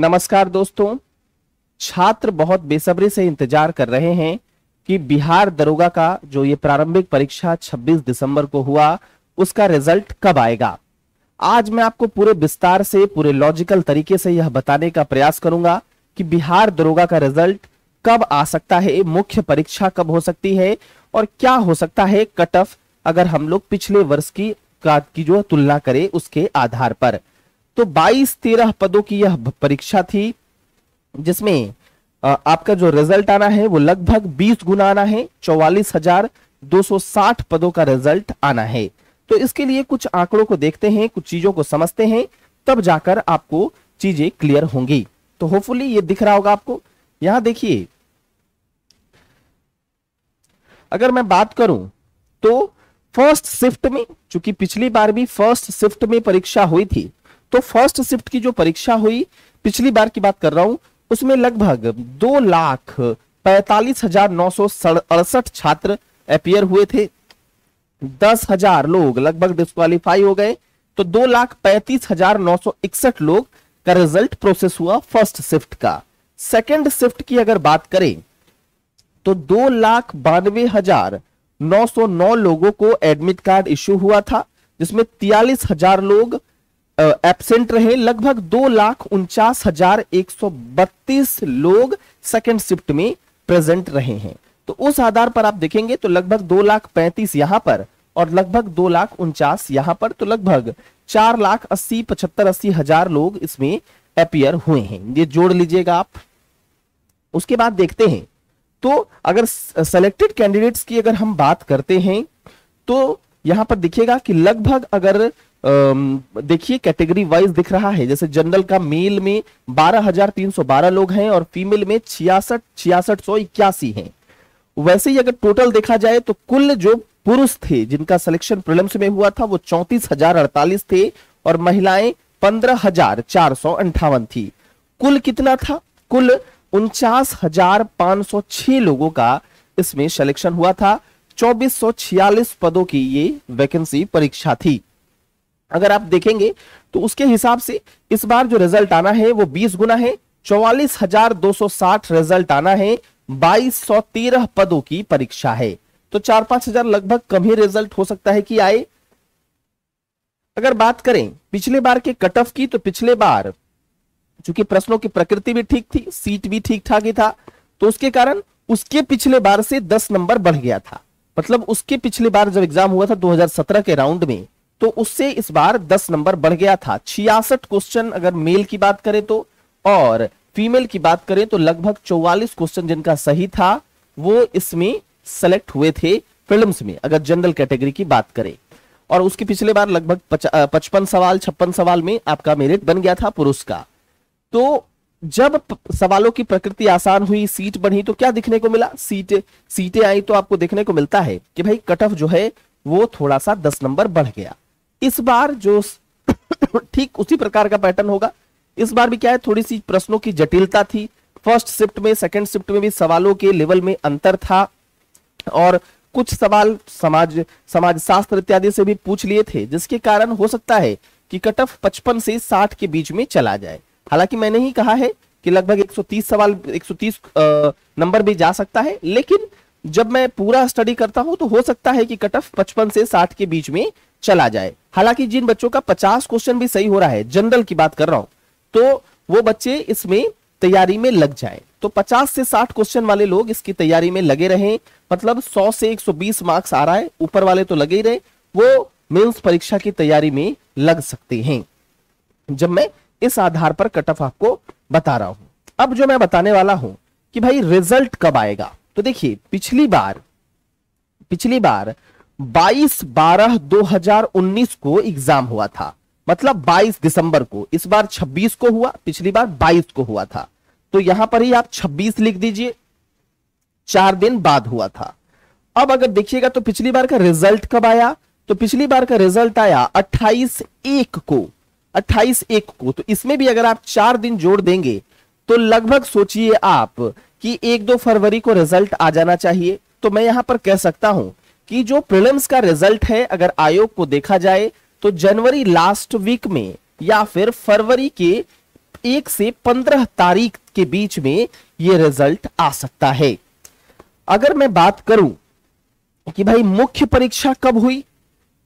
नमस्कार दोस्तों, छात्र बहुत बेसब्री से इंतजार कर रहे हैं कि बिहार दरोगा का जो ये प्रारंभिक परीक्षा 26 दिसंबर को हुआ उसका रिजल्ट कब आएगा। आज मैं आपको पूरे विस्तार से, पूरे लॉजिकल तरीके से यह बताने का प्रयास करूंगा कि बिहार दरोगा का रिजल्ट कब आ सकता है, मुख्य परीक्षा कब हो सकती है और क्या हो सकता है कट ऑफ, अगर हम लोग पिछले वर्ष की जो तुलना करें उसके आधार पर। तो 22-13 पदों की यह परीक्षा थी जिसमें आपका जो रिजल्ट आना है वो लगभग 20 गुना आना है, 44,260 पदों का रिजल्ट आना है। तो इसके लिए कुछ आंकड़ों को देखते हैं, कुछ चीजों को समझते हैं, तब जाकर आपको चीजें क्लियर होंगी। तो होपफुली ये दिख रहा होगा आपको। यहां देखिए, अगर मैं बात करूं तो फर्स्ट शिफ्ट में, चूंकि पिछली बार भी फर्स्ट शिफ्ट में परीक्षा हुई थी, तो फर्स्ट शिफ्ट की जो परीक्षा हुई, पिछली बार की बात कर रहा हूं, उसमें लगभग 2,45,968 छात्र अपीयर हुए थे। 10,000 लोग लगभग डिस्क्वालीफाई हो गए, तो 2,35,961 लोग का रिजल्ट प्रोसेस हुआ फर्स्ट शिफ्ट का। सेकंड शिफ्ट की अगर बात करें तो 2,92,909 लोगों को एडमिट कार्ड इश्यू हुआ था, जिसमें 43,000 लोग एब्सेंट रहे। लगभग 2,49,132 लोग सेकेंड शिफ्ट में प्रेजेंट रहे हैं। तो उस आधार पर आप देखेंगे तो लगभग 2,35,000 यहां पर और लगभग 2,49,000 यहां पर, तो लगभग 4,80,000 लोग इसमें अपीयर हुए हैं। ये जोड़ लीजिएगा आप। उसके बाद देखते हैं तो अगर सेलेक्टेड कैंडिडेट्स की अगर हम बात करते हैं तो यहां पर दिखेगा कि लगभग, अगर देखिए कैटेगरी वाइज दिख रहा है, जैसे जनरल का मेल में 12,312 लोग हैं और फीमेल में 6,681 हैं। वैसे ही अगर टोटल देखा जाए तो कुल जो पुरुष थे जिनका सिलेक्शन प्रीलिम्स में हुआ था वो 34,048 थे और महिलाएं 15,458 थी। कुल कितना था? कुल 49,506 लोगों का इसमें सिलेक्शन हुआ था। 2,446 पदों की ये वैकेंसी परीक्षा थी। अगर आप देखेंगे तो उसके हिसाब से इस बार जो रिजल्ट आना है वो 20 गुना है, 44,260 रिजल्ट आना है। 2,213 पदों की परीक्षा है, तो 4-5 हजार लगभग कम ही रिजल्ट हो सकता है कि आए। अगर बात करें पिछले बार के कट ऑफ की, तो पिछले बार चूंकि प्रश्नों की प्रकृति भी ठीक थी, सीट भी ठीक ठाक ही था, तो उसके कारण उसके पिछले बार से 10 नंबर बढ़ गया था। मतलब उसके पिछले बार जब एग्जाम हुआ था 2017 के राउंड में, तो उससे इस बार 10 नंबर बढ़ गया था। 66 क्वेश्चन अगर मेल की बात करें तो, और फीमेल की बात करें तो लगभग 44 क्वेश्चन जिनका सही था वो इसमें सेलेक्ट हुए थे प्रीलिम्स में, अगर जनरल कैटेगरी की बात करें। और उसके पिछले बार लगभग 55 सवाल 56 सवाल में आपका मेरिट बन गया था पुरुष का। तो जब सवालों की प्रकृति आसान हुई, सीट बढ़ी, तो क्या दिखने को मिला? सीटें आई तो आपको देखने को मिलता है कि भाई कट ऑफ जो है वो थोड़ा सा 10 नंबर बढ़ गया। इस बार जो ठीक उसी प्रकार का पैटर्न होगा। इस बार भी क्या है, थोड़ी सी प्रश्नों की जटिलता थी। फर्स्ट शिफ्ट में, सेकंड शिफ्ट में भी सवालों के लेवल में अंतर था और कुछ सवाल समाजशास्त्र इत्यादि से भी पूछ लिए थे, जिसके कारण हो सकता है कि कट ऑफ 55 से 60 के बीच में चला जाए। हालांकि मैंने ही कहा है कि लगभग 130 नंबर भी जा सकता है, लेकिन जब मैं पूरा स्टडी करता हूं तो हो सकता है कि कट ऑफ 55 से 60 के बीच में चला जाए। हालांकि जिन बच्चों का 50 क्वेश्चन भी सही हो रहा है, जनरल की बात कर रहा हूं, तो वो बच्चे इसमें तैयारी में लग जाएं। तो 50 से 60 क्वेश्चन वाले लोग इसकी तैयारी में लगे रहें। मतलब 100 से 120 मार्क्स आ रहा है, ऊपर वाले तो लगे ही रहे, वो मेंस परीक्षा की तैयारी में लग सकते हैं। जब मैं इस आधार पर कट ऑफ आपको बता रहा हूं, अब जो मैं बताने वाला हूं कि भाई रिजल्ट कब आएगा, तो देखिए पिछली बार 22/12/2019 को एग्जाम हुआ था, मतलब 22 दिसंबर को। इस बार 26 को हुआ, पिछली बार 22 को हुआ था। तो यहां पर ही आप 26 लिख दीजिए, 4 दिन बाद हुआ था। अब अगर देखिएगा तो पिछली बार का रिजल्ट कब आया, तो पिछली बार का रिजल्ट आया 28/1 को। 28/1 को, तो इसमें भी अगर आप 4 दिन जोड़ देंगे तो लगभग सोचिए आप कि 1-2 फरवरी को रिजल्ट आ जाना चाहिए। तो मैं यहां पर कह सकता हूं कि जो प्रीलिम्स का रिजल्ट है, अगर आयोग को देखा जाए तो जनवरी लास्ट वीक में या फिर फरवरी के 1 से 15 तारीख के बीच में ये रिजल्ट आ सकता है। अगर मैं बात करूं कि भाई मुख्य परीक्षा कब हुई,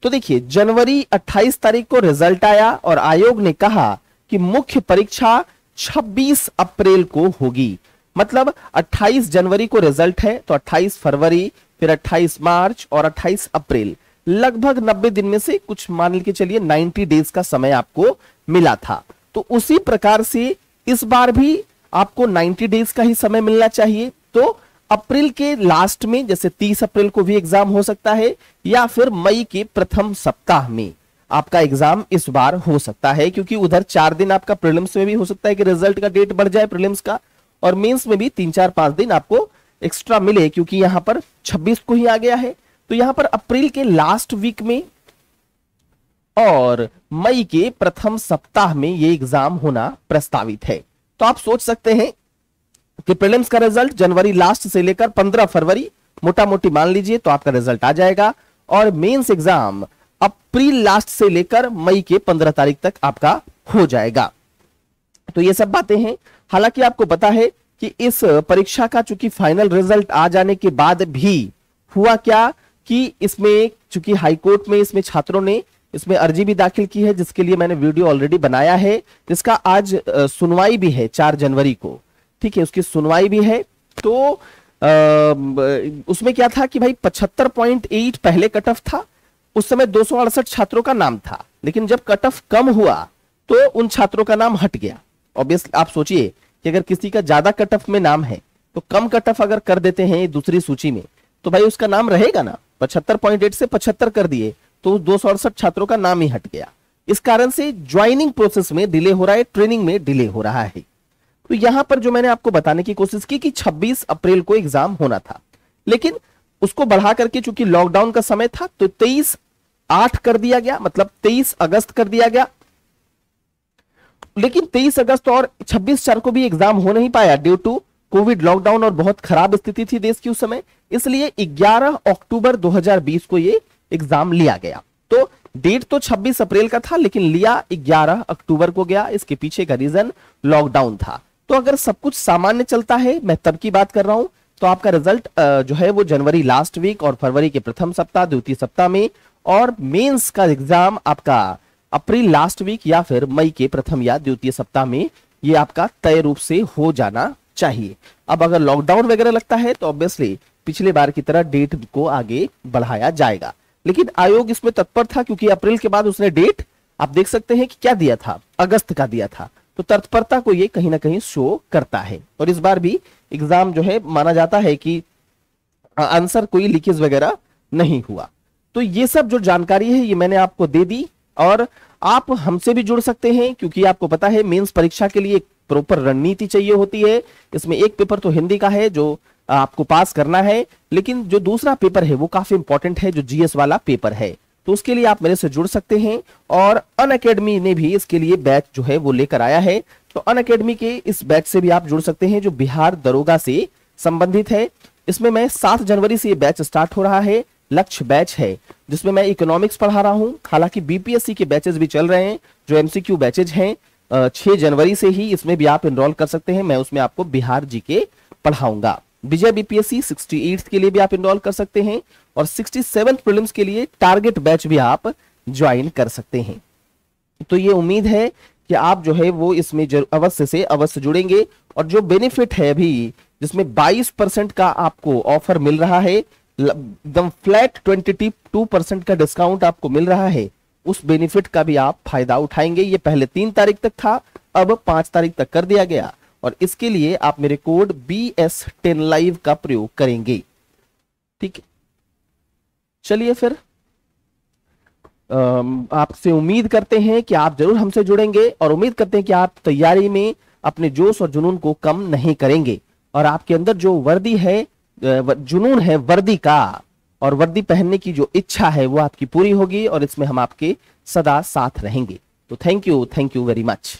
तो देखिए जनवरी 28 तारीख को रिजल्ट आया और आयोग ने कहा कि मुख्य परीक्षा 26 अप्रैल को होगी। मतलब 28 जनवरी को रिजल्ट है तो 28 फरवरी, फिर 28 मार्च और 28 अप्रैल, लगभग 90 दिन में से कुछ मान के चलिए 90 डेज का समय आपको मिला था। तो उसी प्रकार से इस बार भी आपको 90 डेज का ही समय मिलना चाहिए। तो अप्रैल के लास्ट में जैसे 30 अप्रैल को भी एग्जाम हो सकता है या फिर मई के प्रथम सप्ताह में आपका एग्जाम इस बार हो सकता है, क्योंकि उधर 4 दिन आपका प्रीलिम्स में भी हो सकता है कि रिजल्ट का डेट बढ़ जाए प्रीलिम्स का, और मेंस में भी 3-4-5 दिन आपको एक्स्ट्रा मिले, क्योंकि यहाँ पर 26 को ही आ गया है। तो यहाँ पर अप्रैल के लास्ट वीक में और मई के प्रथम सप्ताह में ये एग्जाम होना प्रस्तावित है। तो आप सोच सकते हैं कि प्रीलिम्स का रिजल्ट जनवरी लास्ट से लेकर 15 फरवरी मोटा मोटी मान लीजिए तो आपका रिजल्ट आ जाएगा, और मेंस एग्जाम अप्रैल लास्ट से लेकर मई के 15 तारीख तक आपका हो जाएगा। तो ये सब बातें हैं। हालांकि आपको पता है कि इस परीक्षा का चूंकि फाइनल रिजल्ट आ जाने के बाद भी हुआ क्या कि इसमें चूंकि हाईकोर्ट में इसमें छात्रों ने इसमें अर्जी भी दाखिल की है, जिसके लिए मैंने वीडियो ऑलरेडी बनाया है, जिसका आज सुनवाई भी है 4 जनवरी को, ठीक है, उसकी सुनवाई भी है। तो उसमें क्या था कि भाई 75.8 पहले कट ऑफ था, उस समय 268 छात्रों का नाम था, लेकिन जब कट ऑफ कम हुआ तो उन छात्रों का नाम हट गया। ऑब्वियसली आप सोचिए कि अगर किसी का ज्यादा कट ऑफ में नाम है तो कम कट ऑफ अगर कर देते हैं दूसरी सूची में तो भाई उसका नाम रहेगा ना, 75.8 से 75 कर दिए तो 268 छात्रों का नाम ही हट गया। इस कारण से ज्वाइनिंग प्रोसेस में डिले हो रहा है, ट्रेनिंग में डिले हो रहा है। तो यहां पर जो मैंने आपको बताने की कोशिश की कि 26 अप्रैल को एग्जाम होना था, लेकिन उसको बढ़ा करके चूंकि लॉकडाउन का समय था तो 23/8 कर दिया गया, मतलब 23 अगस्त कर दिया गया। लेकिन 23 अगस्त और 26/4 को भी एग्जाम हो नहीं पाया ड्यू टू कोविड लॉकडाउन, और बहुत खराब स्थिति थी देश की उस समय, इसलिए 11 अक्टूबर 2020 को ये एग्जाम लिया गया। तो डेट तो 26 अप्रैल का था लेकिन लिया 11 अक्टूबर को गया, इसके पीछे का रीजन लॉकडाउन था। तो अगर सब कुछ सामान्य चलता है, मैं तब की बात कर रहा हूं, तो आपका रिजल्ट जो है वो जनवरी लास्ट वीक और फरवरी के प्रथम सप्ताह द्वितीय सप्ताह में, और मेंस का एग्जाम आपका अप्रैल लास्ट वीक या फिर मई के प्रथम या द्वितीय सप्ताह में ये आपका तय रूप से हो जाना चाहिए। अब अगर लॉकडाउन वगैरह लगता है तो ऑब्वियसली पिछले बार की तरह डेट को आगे बढ़ाया जाएगा, लेकिन आयोग इसमें तत्पर था क्योंकि अप्रैल के बाद उसने डेट आप देख सकते हैं कि क्या दिया था, अगस्त का दिया था, तो तत्परता को ये कहीं ना कहीं शो करता है। और इस बार भी एग्जाम जो है माना जाता है कि आंसर कोई लीकेज वगैरह नहीं हुआ। तो ये सब जो जानकारी है ये मैंने आपको दे दी, और आप हमसे भी जुड़ सकते हैं क्योंकि आपको पता है मेंस परीक्षा के लिए प्रॉपर रणनीति चाहिए होती है। इसमें एक पेपर तो हिंदी का है जो आपको पास करना है, लेकिन जो दूसरा पेपर है वो काफी इंपॉर्टेंट है जो जीएस वाला पेपर है, तो उसके लिए आप मेरे से जुड़ सकते हैं। और अनअकैडमी ने भी इसके लिए बैच जो है वो लेकर आया है, तो अनअकैडमी के इस बैच से भी आप जुड़ सकते हैं जो बिहार दरोगा से संबंधित है। इसमें मैं 7 जनवरी से ये बैच स्टार्ट हो रहा है, लक्ष्य बैच है जिसमें मैं इकोनॉमिक्स पढ़ा रहा हूँ। हालांकि बीपीएससी के बैचेज भी चल रहे हैं जो एमसीक्यू बैचेज हैं, 6 जनवरी से ही इसमें भी आप एनरोल कर सकते हैं। मैं उसमें आपको बिहार जी के पढ़ाऊंगा। विजय बीपीएससी 68 के लिए भी आप एनरोल कर सकते हैं, और 67 प्रीलिम्स के लिए टारगेट बैच भी आप ज्वाइन कर सकते हैं। तो ये उम्मीद है कि आप जो है वो इसमें अवश्य से अवश्य जुड़ेंगे। और जो बेनिफिट है अभी जिसमें 22% का आपको ऑफर मिल रहा है, एकदम फ्लैट 22% का डिस्काउंट आपको मिल रहा है, उस बेनिफिट का भी आप फायदा उठाएंगे। ये पहले 3 तारीख तक था, अब 5 तारीख तक कर दिया गया, और इसके लिए आप मेरे कोड BS10LIVE का प्रयोग करेंगे, ठीक है। चलिए फिर आपसे उम्मीद करते हैं कि आप जरूर हमसे जुड़ेंगे, और उम्मीद करते हैं कि आप तैयारी में अपने जोश और जुनून को कम नहीं करेंगे, और आपके अंदर जो वर्दी है जुनून है वर्दी का और वर्दी पहनने की जो इच्छा है वो आपकी पूरी होगी, और इसमें हम आपके सदा साथ रहेंगे। तो थैंक यू वेरी मच।